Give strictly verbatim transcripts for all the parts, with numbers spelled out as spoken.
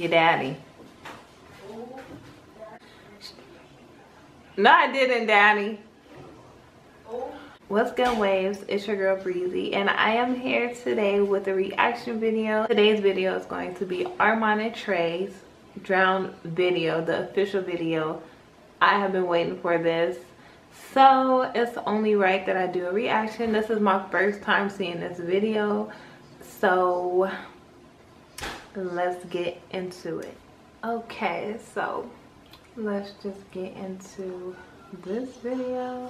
Your daddy. No, I didn't, daddy. What's good, waves? It's your girl Breezy, and I am here today with a reaction video. Today's video is going to be Ar'mon and Trey's Drown video, the official video. I have been waiting for this, so it's only right that I do a reaction. This is my first time seeing this video, so let's get into it. Okay, so let's just get into this video.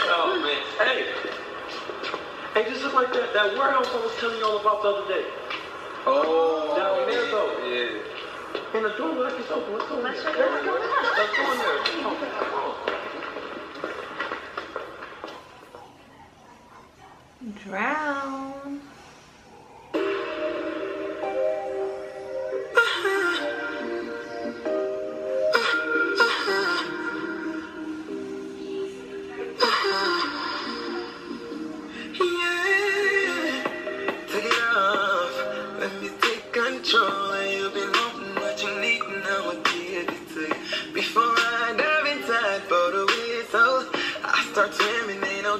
Oh man. Hey. Hey, just look like that, that warehouse I was telling y'all about the other day. Oh. Down there though. Yeah. And the door lock is open. What's going on? Let's go in there. Let's go in there. Come on. Come on. Drown.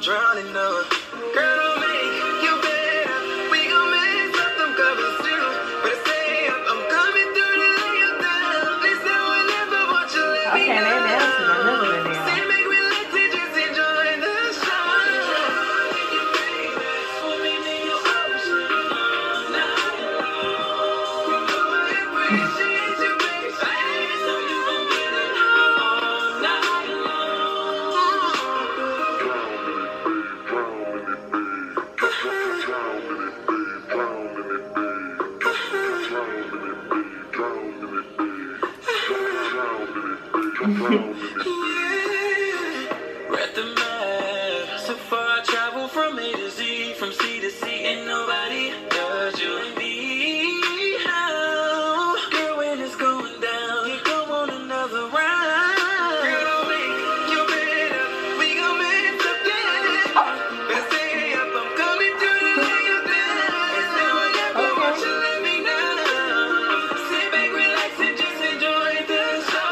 Drowning over. Girl, I'll make you better. We gon' mess up, I'm coming through. But stay up, I'm coming through to lay you down. They say we never want you let me down. Okay, they're dancing. I love it now. Say make me let you just enjoy the show. Take your baby, swimming in your ocean. Now you go ahead where she is your baby. So you gon' get it all night long. Yeah, read the map. So far I travel from A to Z, from C to C, and nobody does you and me. How? Girl, when it's going down, you go on another round. Girl, I'll make you better. We gon' mess up again. But stay up, I'm coming through to lay you down. It's now or never, won't you let me down? Sit back, relax, and just enjoy the show.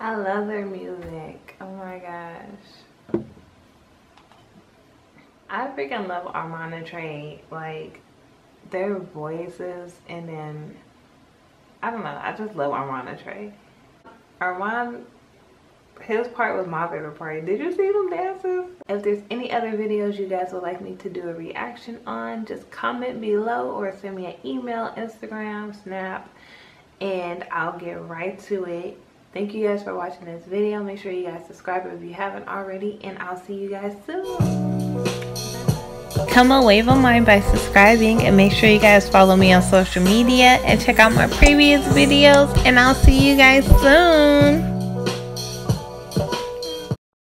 I love their music. Oh my gosh. I freaking love Ar'mon and Trey. Like, their voices, and then, I don't know, I just love Ar'mon and Trey. Ar'mon, his part was my favorite part. Did you see them dances? If there's any other videos you guys would like me to do a reaction on, just comment below or send me an email, Instagram, Snap, and I'll get right to it. Thank you guys for watching this video. Make sure you guys subscribe if you haven't already, and I'll see you guys soon. Come a wave of mine by subscribing, and make sure you guys follow me on social media and check out my previous videos, and I'll see you guys soon.